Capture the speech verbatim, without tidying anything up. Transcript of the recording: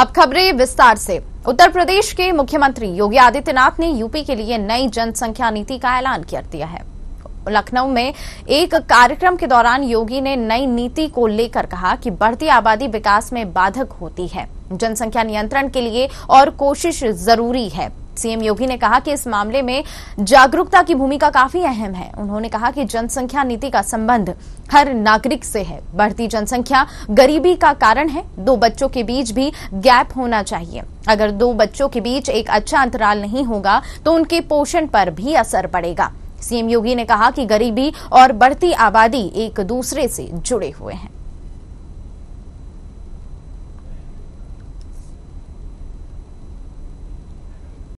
अब खबरें विस्तार से। उत्तर प्रदेश के मुख्यमंत्री योगी आदित्यनाथ ने यूपी के लिए नई जनसंख्या नीति का ऐलान कर दिया है। लखनऊ में एक कार्यक्रम के दौरान योगी ने नई नीति को लेकर कहा कि बढ़ती आबादी विकास में बाधक होती है, जनसंख्या नियंत्रण के लिए और कोशिश जरूरी है। सीएम योगी ने कहा कि इस मामले में जागरूकता की भूमिका काफी अहम है। उन्होंने कहा कि जनसंख्या नीति का संबंध हर नागरिक से है। बढ़ती जनसंख्या गरीबी का कारण है। दो बच्चों के बीच भी गैप होना चाहिए। अगर दो बच्चों के बीच एक अच्छा अंतराल नहीं होगा तो उनके पोषण पर भी असर पड़ेगा। सीएम योगी ने कहा कि गरीबी और बढ़ती आबादी एक दूसरे से जुड़े हुए हैं।